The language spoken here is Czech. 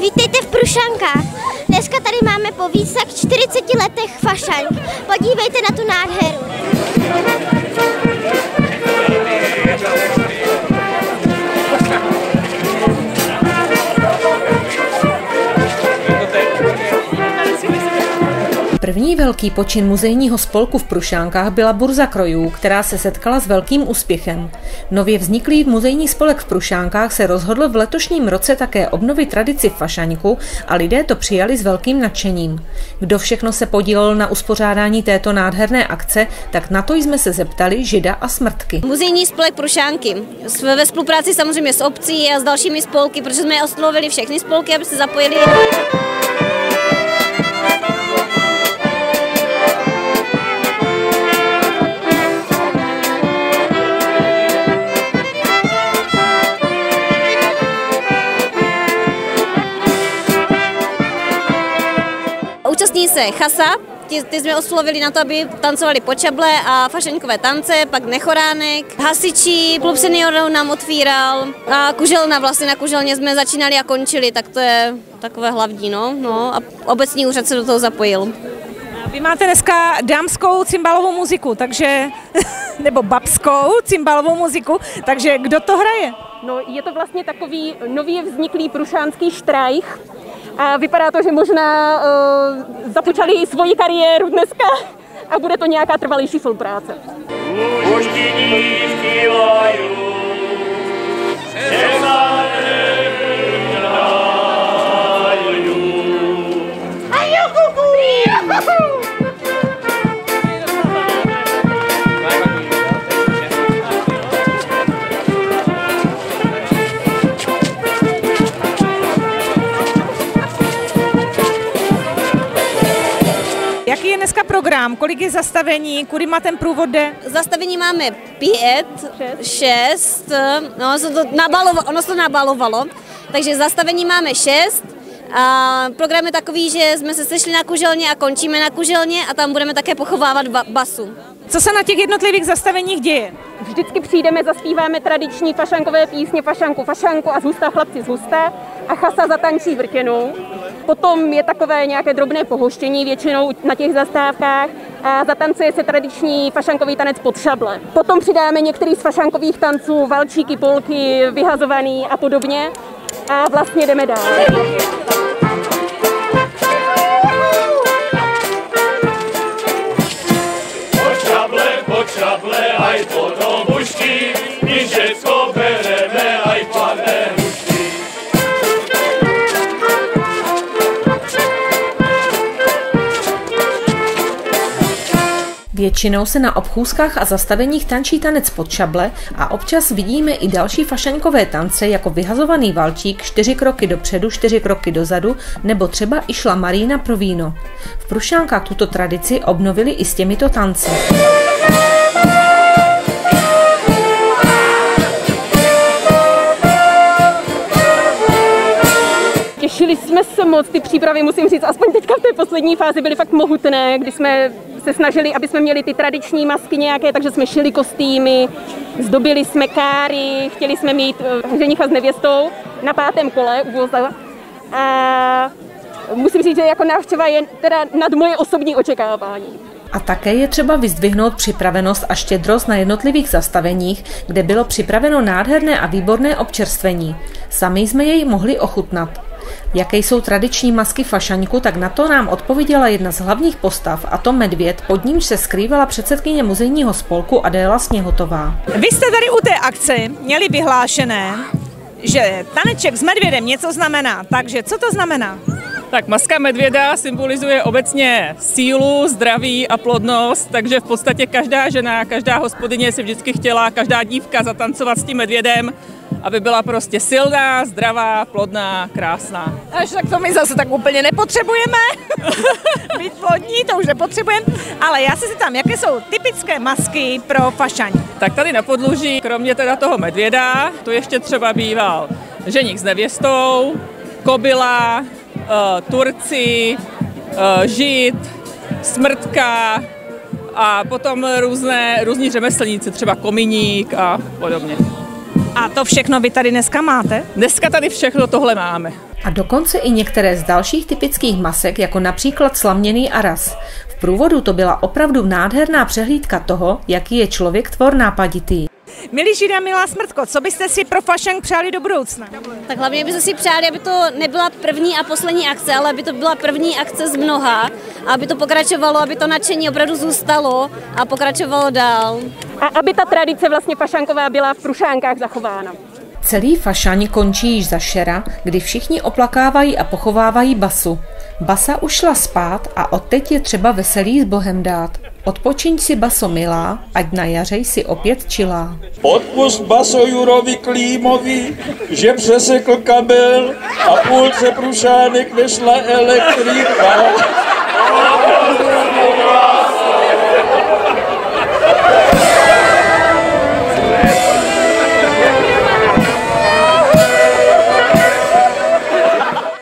Vítejte v Prušánkách. Dneska tady máme po víc jak 40 letech Fašánk. Podívejte na tu nádheru. První velký počin muzejního spolku v Prušánkách byla burza krojů, která se setkala s velkým úspěchem. Nově vzniklý muzejní spolek v Prušánkách se rozhodl v letošním roce také obnovit tradici fašáňku a lidé to přijali s velkým nadšením. Kdo všechno se podílel na uspořádání této nádherné akce, tak na to jsme se zeptali Žida a Smrtky. Muzejní spolek Prušánky ve spolupráci samozřejmě s obcí a s dalšími spolky, protože jsme oslovili všechny spolky, aby se zapojili. Účastní se chasa, ty jsme oslovili na to, aby tancovali počable a fašeňkové tance, pak nechoránek, hasiči, klub seniorů nám otvíral a kuželna, vlastně na kuželně jsme začínali a končili, tak to je takové hlavní, no, a obecní úřad se do toho zapojil. Vy máte dneska dámskou cymbalovou muziku, takže, nebo babskou cymbalovou muziku, takže kdo to hraje? No, je to vlastně takový nově vzniklý prušánský štrajch. A vypadá to, že možná započali svoji kariéru dneska a bude to nějaká trvalější spolupráce. Jaký je dneska program? Kolik je zastavení? Kudy má ten průvod jde? Zastavení máme 5, 6, no, ono se to nabalovalo, takže zastavení máme 6. A program je takový, že jsme se sešli na kuželně a končíme na kuželně a tam budeme také pochovávat basu. Co se na těch jednotlivých zastaveních děje? Vždycky přijdeme, zaspíváme tradiční fašánkové písně Fašánku, Fašánku a Zůsta chlapci zůsta a chasa zatančí vrtěnou. Potom je takové nějaké drobné pohoštění většinou na těch zastávkách a zatancuje se tradiční fašánkový tanec pod šable. Potom přidáme některý z fašánkových tanců, valčíky, polky, vyhazovaný a podobně a vlastně jdeme dál. Většinou se na obchůzkách a zastaveních tančí tanec pod šable a občas vidíme i další fašánkové tance jako vyhazovaný valčík, 4 kroky dopředu, 4 kroky dozadu nebo třeba i šlamarína pro víno. V Prušánkách tuto tradici obnovili i s těmito tanci. Těšili jsme se moc, ty přípravy, musím říct, aspoň teďka v té poslední fázi byly fakt mohutné, kdy jsme se snažili, aby jsme měli ty tradiční masky nějaké, takže jsme šili kostýmy, zdobili jsme káry, chtěli jsme mít ženicha s nevěstou na 5. kole a musím říct, že jako návštěva je teda nad moje osobní očekávání. A také je třeba vyzdvihnout připravenost a štědrost na jednotlivých zastaveních, kde bylo připraveno nádherné a výborné občerstvení. Sami jsme jej mohli ochutnat. Jaké jsou tradiční masky fašáňku, tak na to nám odpověděla jedna z hlavních postav, a to medvěd, pod nímž se skrývala předsedkyně muzejního spolku Adela Sněhotová. Vy jste tady u té akce měli vyhlášené, že taneček s medvědem něco znamená, takže co to znamená? Tak maska medvěda symbolizuje obecně sílu, zdraví a plodnost, takže v podstatě každá žena, každá hospodyně si vždycky chtěla, každá dívka zatancovat s tím medvědem, aby byla prostě silná, zdravá, plodná, krásná. Až tak to my zase tak úplně nepotřebujeme. Být plodní, to už nepotřebujeme. Ale já se zeptám, jaké jsou typické masky pro fašaň? Tak tady na podluží, kromě teda toho medvěda, tu ještě třeba býval ženich s nevěstou, kobyla, Turci, Žid, Smrtka a potom různí řemeslníci, třeba kominík a podobně. A to všechno vy tady dneska máte? Dneska tady všechno tohle máme. A dokonce i některé z dalších typických masek, jako například slaměný aras. V průvodu to byla opravdu nádherná přehlídka toho, jaký je člověk tvor nápaditý. Milí Židé, milá Smrtko, co byste si pro Fašánk přáli do budoucna? Tak hlavně bychom si přáli, aby to nebyla první a poslední akce, ale aby to byla první akce z mnoha, aby to pokračovalo, aby to nadšení opravdu zůstalo a pokračovalo dál. A aby ta tradice vlastně fašánková byla v Prušánkách zachována. Celý Fašáň končí již za šera, kdy všichni oplakávají a pochovávají Basu. Basa ušla spát a odteď je třeba veselý s Bohem dát. Odpočiň si, Baso milá, ať na jaře si opět čilá. Odpust, Baso, Jurovi Klímovi, že přesekl kabel a půlce Prušánek nešla elektrika.